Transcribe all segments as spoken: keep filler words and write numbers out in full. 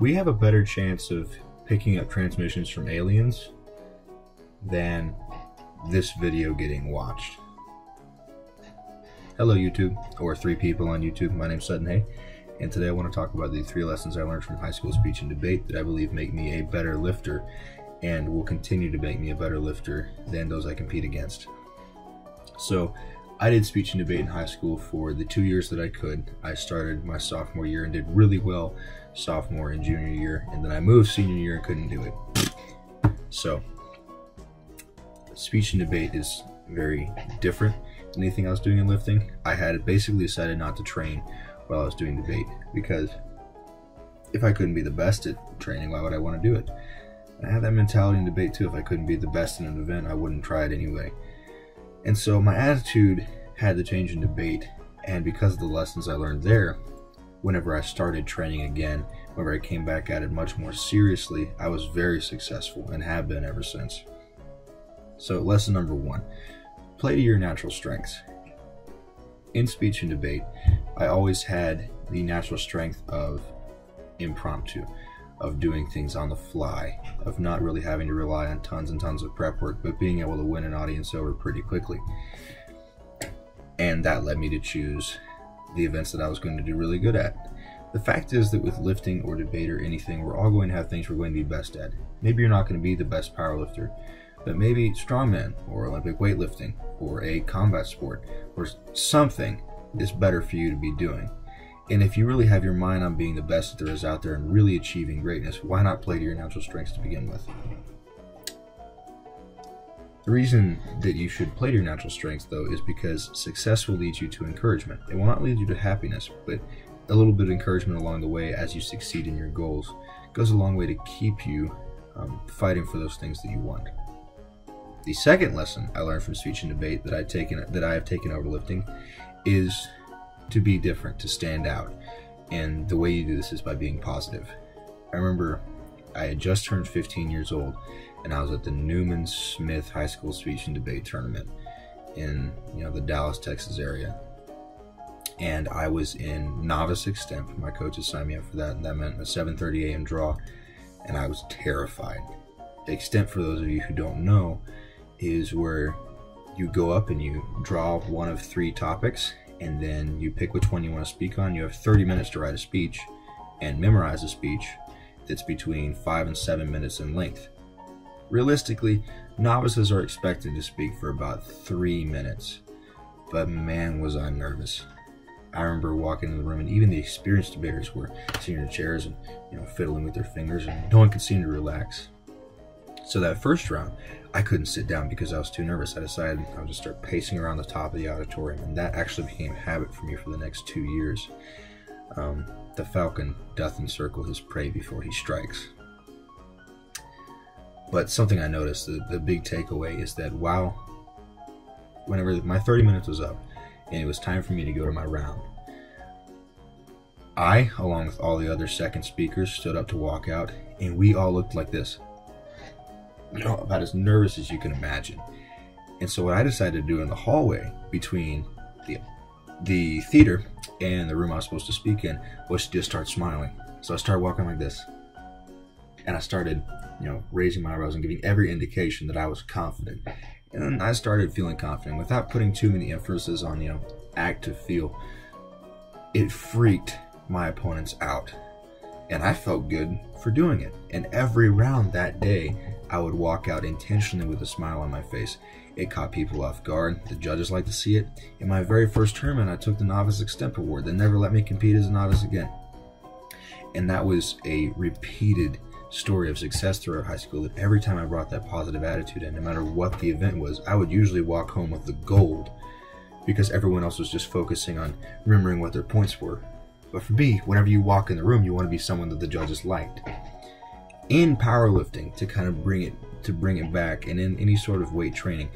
we have a better chance of picking up transmissions from aliens than this video getting watched. Hello YouTube, or three people on YouTube. My name's Sutton Hay, and today I want to talk about the three lessons I learned from high school speech and debate that I believe make me a better lifter and will continue to make me a better lifter than those I compete against. So I did speech and debate in high school for the two years that I could. I started my sophomore year and did really well sophomore and junior year, and then I moved senior year and couldn't do it. So speech and debate is very different than anything I was doing in lifting. I had basically decided not to train while I was doing debate, because if I couldn't be the best at training, why would I want to do it? I had that mentality in debate too. If I couldn't be the best in an event, I wouldn't try it anyway. And so my attitude had to change in debate, and because of the lessons I learned there, whenever I started training again, whenever I came back at it much more seriously, I was very successful and have been ever since. So lesson number one, play to your natural strengths. In speech and debate, I always had the natural strength of impromptu, of doing things on the fly, of not really having to rely on tons and tons of prep work, but being able to win an audience over pretty quickly. And that led me to choose the events that I was going to do really good at. The fact is that with lifting or debate or anything, we're all going to have things we're going to be best at. Maybe you're not going to be the best powerlifter, but maybe strongman or Olympic weightlifting or a combat sport or something is better for you to be doing. And if you really have your mind on being the best that there is out there and really achieving greatness, why not play to your natural strengths to begin with? The reason that you should play to your natural strengths, though, is because success will lead you to encouragement. It will not lead you to happiness, but a little bit of encouragement along the way as you succeed in your goals goes a long way to keep you um, fighting for those things that you want. The second lesson I learned from speech and debate that I've taken that I have taken over lifting is to be different, to stand out. And the way you do this is by being positive. I remember I had just turned fifteen years old, and I was at the Newman Smith High School speech and debate tournament in you know the Dallas, Texas area. And I was in novice extemp. My coaches signed me up for that, and that meant a seven thirty A M draw, and I was terrified. Extemp, for those of you who don't know, is where you go up and you draw one of three topics, and then you pick which one you want to speak on. You have thirty minutes to write a speech and memorize a speech that's between five and seven minutes in length. Realistically, novices are expected to speak for about three minutes, but man, was I nervous. I remember walking in the room, and even the experienced debaters were sitting in their chairs and you know fiddling with their fingers, and no one could seem to relax. So that first round, I couldn't sit down because I was too nervous. I decided I would just start pacing around the top of the auditorium, and that actually became a habit for me for the next two years. Um, the falcon doth encircle his prey before he strikes. But something I noticed, the, the big takeaway is that while, whenever my thirty minutes was up and it was time for me to go to my round, I, along with all the other second speakers, stood up to walk out, and we all looked like this. No, about as nervous as you can imagine. And so what I decided to do in the hallway between the the theater and the room I was supposed to speak in was to just start smiling. So I started walking like this, and I started, you know, raising my eyebrows and giving every indication that I was confident. And then I started feeling confident without putting too many emphasis on, you know, act to feel. It freaked my opponents out, and I felt good for doing it. And every round that day, I would walk out intentionally with a smile on my face. It caught people off guard. The judges liked to see it. In my very first tournament, I took the Novice Extemp Award. They never let me compete as a novice again. And that was a repeated story of success throughout high school, that every time I brought that positive attitude in, no matter what the event was, I would usually walk home with the gold, because everyone else was just focusing on remembering what their points were. But for me, whenever you walk in the room, you want to be someone that the judges liked. In powerlifting, to kind of bring it to bring it back, and in any sort of weight training,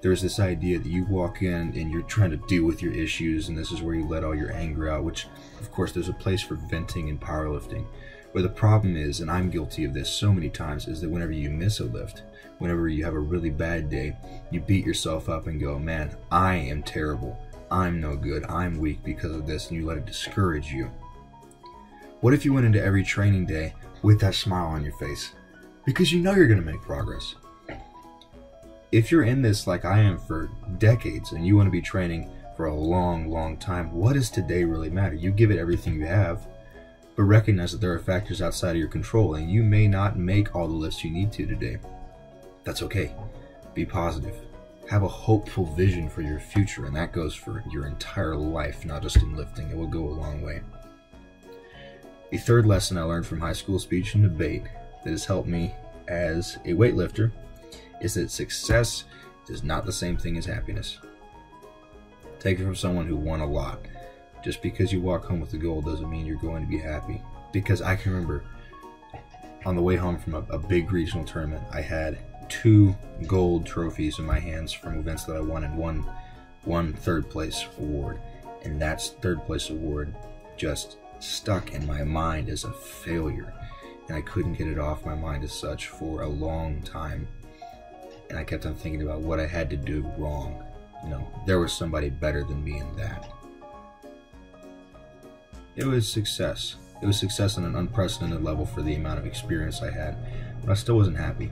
there's this idea that you walk in and you're trying to deal with your issues, and this is where you let all your anger out, which, of course, there's a place for venting in powerlifting. Where the problem is, and I'm guilty of this so many times, is that whenever you miss a lift, whenever you have a really bad day, you beat yourself up and go, man, I am terrible. I'm no good, I'm weak because of this, and you let it discourage you. What if you went into every training day with that smile on your face, because you know you're going to make progress. If you're in this like I am for decades and you want to be training for a long, long time, what does today really matter? You give it everything you have, but recognize that there are factors outside of your control and you may not make all the lifts you need to today. That's okay. Be positive. Have a hopeful vision for your future, and that goes for your entire life, not just in lifting. It will go a long way. A third lesson I learned from high school speech and debate that has helped me as a weightlifter is that success is not the same thing as happiness. Take it from someone who won a lot. Just because you walk home with a goal doesn't mean you're going to be happy. Because I can remember on the way home from a, a big regional tournament, I had two gold trophies in my hands from events that I won, and one, one third place award. And that third place award just stuck in my mind as a failure. And I couldn't get it off my mind as such for a long time. And I kept on thinking about what I had to do wrong. You know, there was somebody better than me in that. It was success. It was success on an unprecedented level for the amount of experience I had, but I still wasn't happy.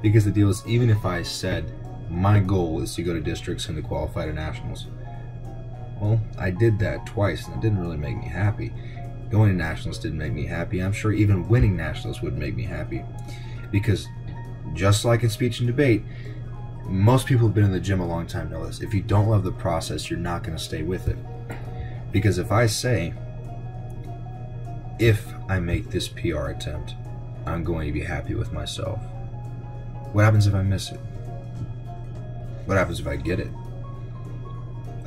Because the deal is, even if I said, my goal is to go to districts and to qualify to nationals, well, I did that twice and it didn't really make me happy. Going to nationals didn't make me happy. I'm sure even winning nationals wouldn't make me happy. Because just like in speech and debate, most people who've been in the gym a long time know this. If you don't love the process, you're not going to stay with it. Because if I say, if I make this P R attempt, I'm going to be happy with myself, what happens if I miss it? What happens if I get it?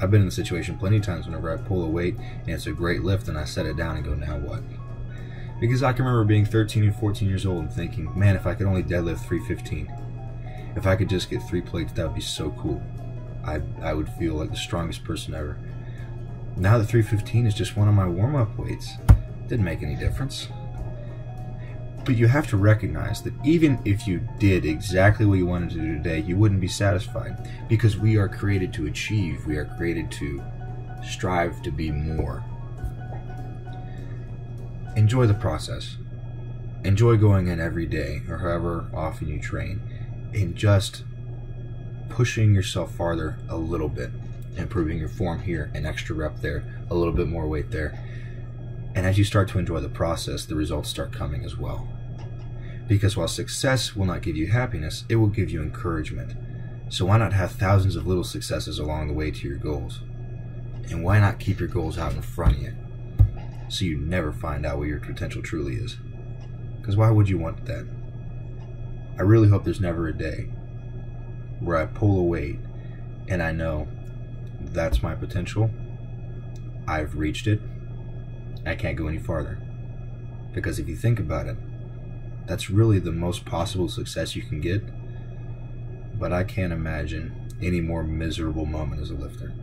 I've been in the situation plenty of times whenever I pull a weight and it's a great lift and I set it down and go, now what? Because I can remember being thirteen and fourteen years old and thinking, man, if I could only deadlift three fifteen, if I could just get three plates, that would be so cool. I, I would feel like the strongest person ever. Now the three fifteen is just one of my warm-up weights. Didn't make any difference. But you have to recognize that even if you did exactly what you wanted to do today, you wouldn't be satisfied, because we are created to achieve. We are created to strive to be more. Enjoy the process. Enjoy going in every day or however often you train and just pushing yourself farther a little bit, improving your form here, an extra rep there, a little bit more weight there. And as you start to enjoy the process, the results start coming as well. Because while success will not give you happiness, it will give you encouragement. So why not have thousands of little successes along the way to your goals? And why not keep your goals out in front of you? So you never find out what your potential truly is. Because why would you want that? I really hope there's never a day where I pull a weight and I know that's my potential, I've reached it, I can't go any farther. Because if you think about it, that's really the most possible success you can get, but I can't imagine any more miserable moment as a lifter.